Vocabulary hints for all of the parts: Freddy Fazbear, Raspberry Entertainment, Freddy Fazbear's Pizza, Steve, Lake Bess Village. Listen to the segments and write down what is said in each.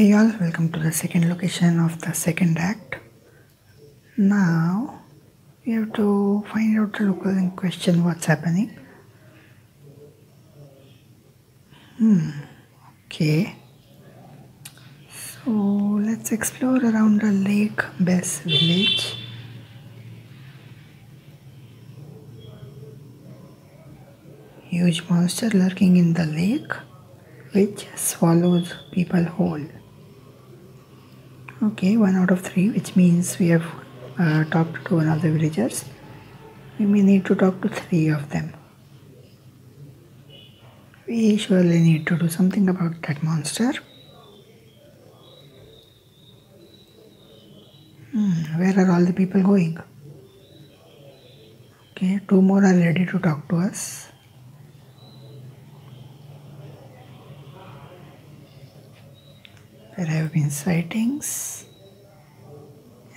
Hey y'all, welcome to the second location of the second act. Now we have to find out the local in question what's happening. Okay. So let's explore around the Lake Bess Village. Huge monster lurking in the lake which swallows people whole. Okay, 1 out of 3, which means we have talked to one of the villagers. We may need to talk to 3 of them. We surely need to do something about that monster. Where are all the people going? Okay, 2 more are ready to talk to us. There have been sightings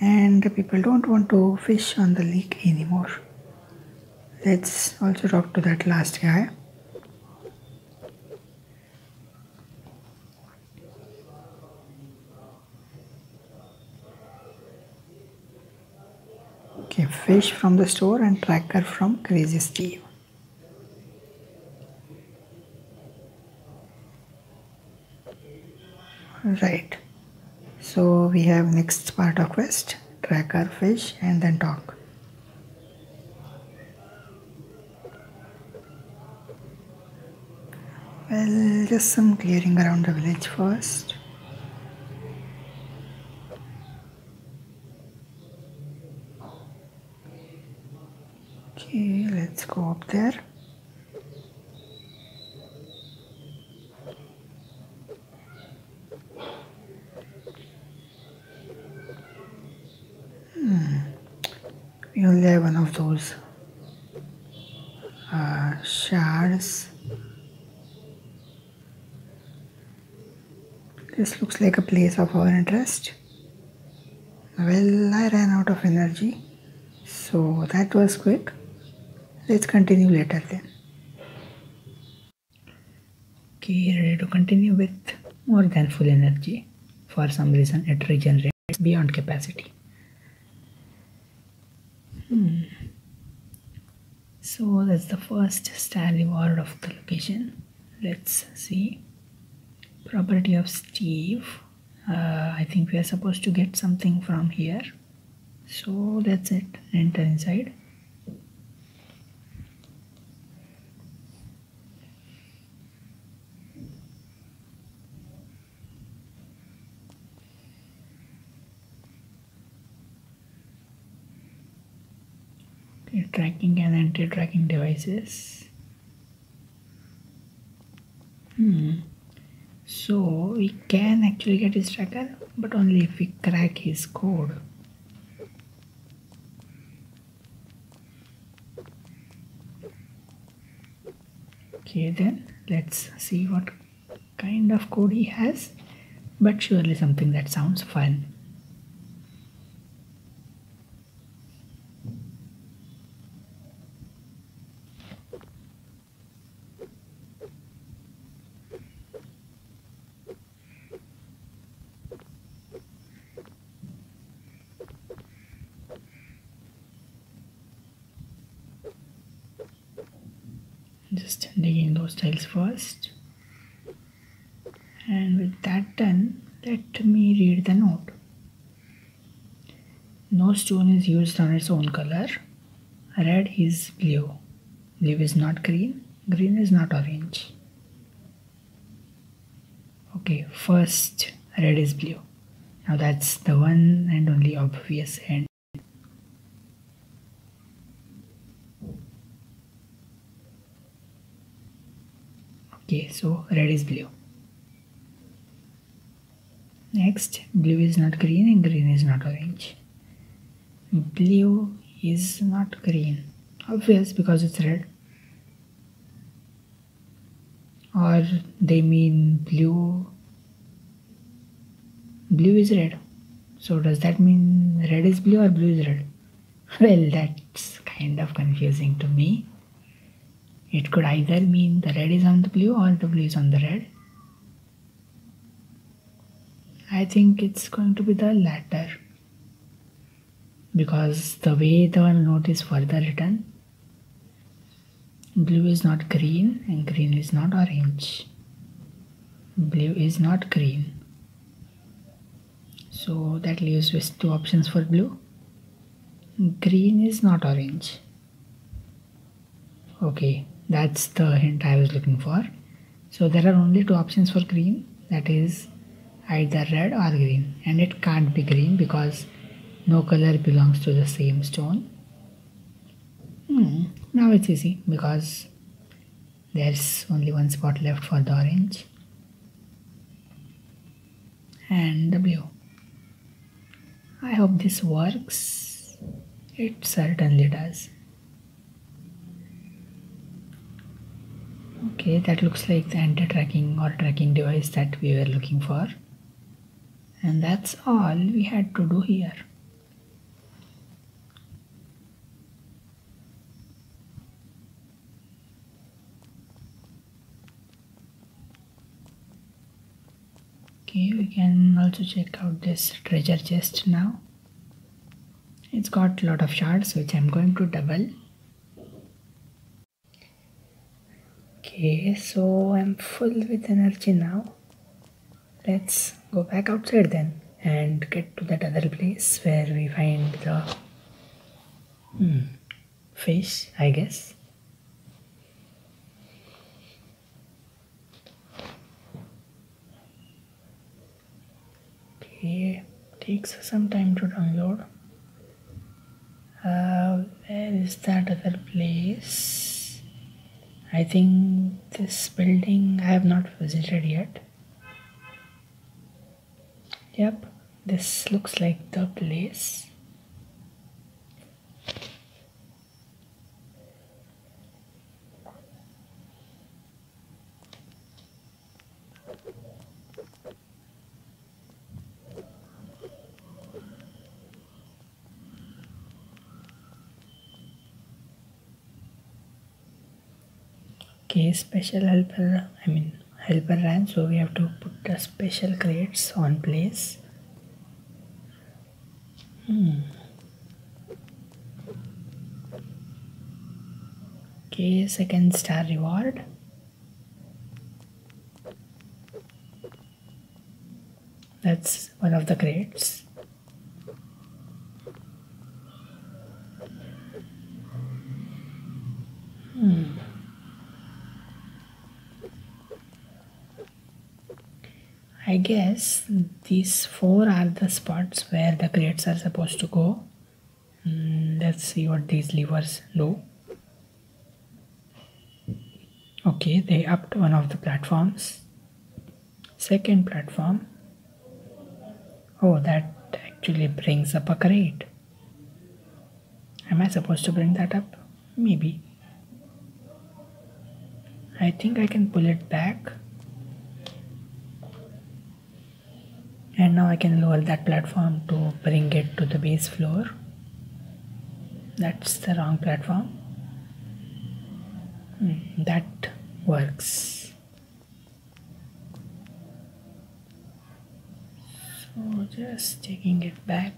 and people don't want to fish on the lake anymore. Let's also talk to that last guy. Okay, fish from the store and tracker from Crazy Steve. Right, so we have next part of quest: tracker, fish, and then talk. Well, just some clearing around the village first. Okay, let's go up there. We only have one of those shards. This looks like a place of our interest. Well, I ran out of energy, so that was quick. Let's continue later then. Okay, ready to continue with more than full energy. For some reason it regenerates beyond capacity. So that's the first star reward of the location. Let's see. Property of Steve. I think we are supposed to get something from here. So that's it. Enter inside. Tracking and anti-tracking devices. So we can actually get his tracker, but only if we crack his code. Okay, then let's see what kind of code he has, but surely something that sounds fun. Just digging those tiles first, and with that done, let me read the note. No stone is used on its own color. Red is blue. Blue is not green. Green is not orange. Okay, first red is blue. Now that's the one and only obvious end. Okay, so red is blue. Next, blue is not green and green is not orange. Blue is not green. Obvious, because it's red. Or they mean blue. Blue is red. So does that mean red is blue or blue is red? Well, that's kind of confusing to me. It could either mean the red is on the blue or the blue is on the red. I think it's going to be the latter, because the way the note is further written, blue is not green and green is not orange. Blue is not green. So that leaves with two options for blue. Green is not orange. Okay, that's the hint I was looking for. So there are only two options for green, that is either red or green, and it can't be green because no color belongs to the same stone. Now it's easy because there's only one spot left for the orange and the blue. I hope this works. It certainly does. Okay, that looks like the anti-tracking or tracking device that we were looking for. And that's all we had to do here. Okay, we can also check out this treasure chest now. It's got a lot of shards, which I'm going to double. Okay, so I'm full with energy now. Let's go back outside then and get to that other place where we find the fish, I guess. Okay, takes some time to download. Where is that other place? I think this building I have not visited yet. Yep, this looks like the place. Okay, special helper ran, so we have to put the special crates on place. Okay, second star reward. That's one of the crates. I guess these four are the spots where the crates are supposed to go. Let's see what these levers do. Okay, they upped one of the platforms. Second platform. Oh, that actually brings up a crate. Am I supposed to bring that up? Maybe. I think I can pull it back. And now I can lower that platform to bring it to the base floor. That's the wrong platform. That works. So just taking it back.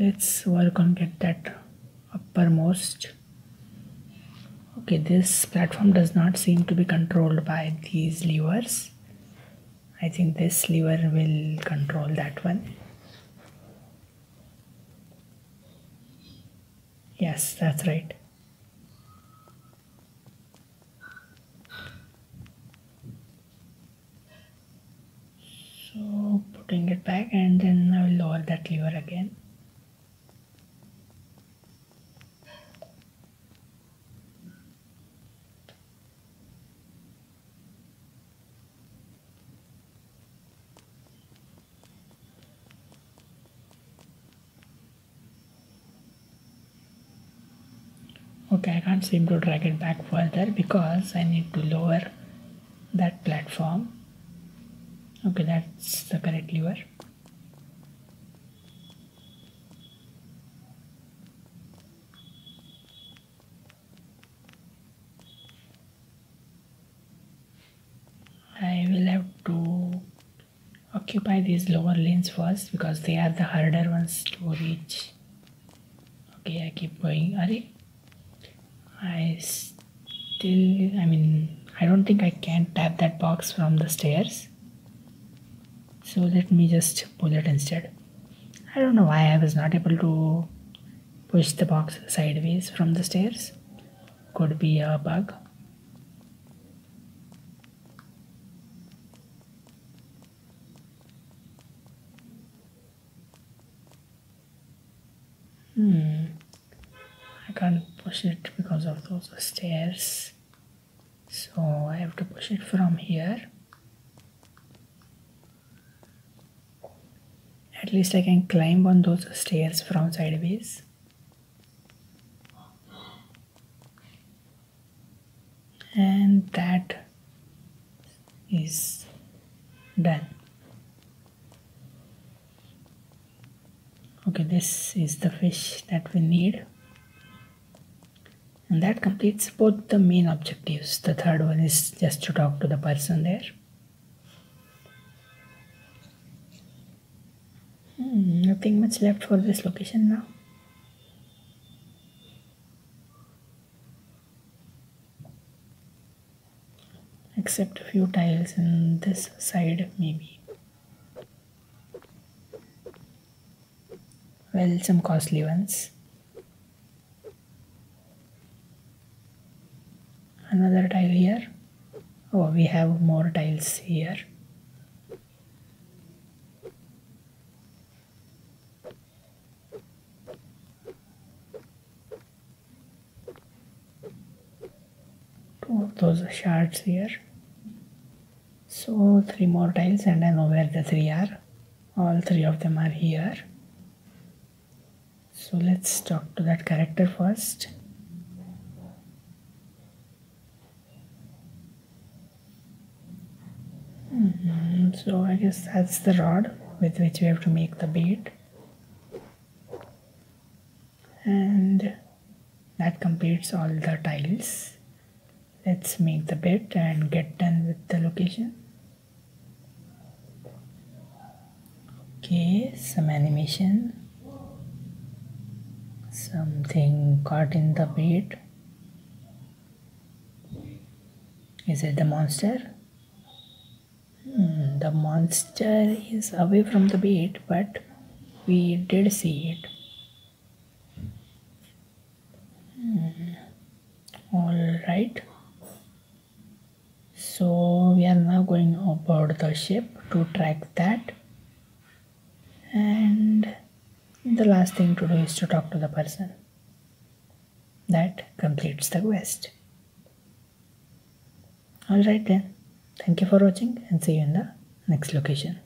Let's work on get that uppermost. Okay, this platform does not seem to be controlled by these levers. I think this lever will control that one. Yes, that's right. So putting it back, and then I will lower that lever again. Okay, I can't seem to drag it back further because I need to lower that platform. Okay, that's the correct lever. occupy these lower lanes first because they are the harder ones to reach. Okay, I keep going. Arey, I don't think I can tap that box from the stairs. So let me just pull it instead. I don't know why I was not able to push the box sideways from the stairs. Could be a bug. I can't push it because of those stairs. So I have to push it from here. At least I can climb on those stairs from sideways. And that is done. Okay, this is the fish that we need. And that completes both the main objectives. The third one is just to talk to the person there. Nothing much left for this location now. Except a few tiles on this side, maybe. Well, some costly ones. Another tile here. Oh, we have more tiles here. Two of those shards here. So 3 more tiles, and I know where the 3 are. All 3 of them are here. So let's talk to that character first. So I guess that's the rod with which we have to make the bait. And that completes all the tiles. Let's make the bait and get done with the location. Okay, some animation. Something caught in the bait. Is it the monster? The monster is away from the bait, but we did see it. Alright. So we are now going aboard the ship to track that. And the last thing to do is to talk to the person. That completes the quest. Alright then. Thank you for watching and see you in the next location.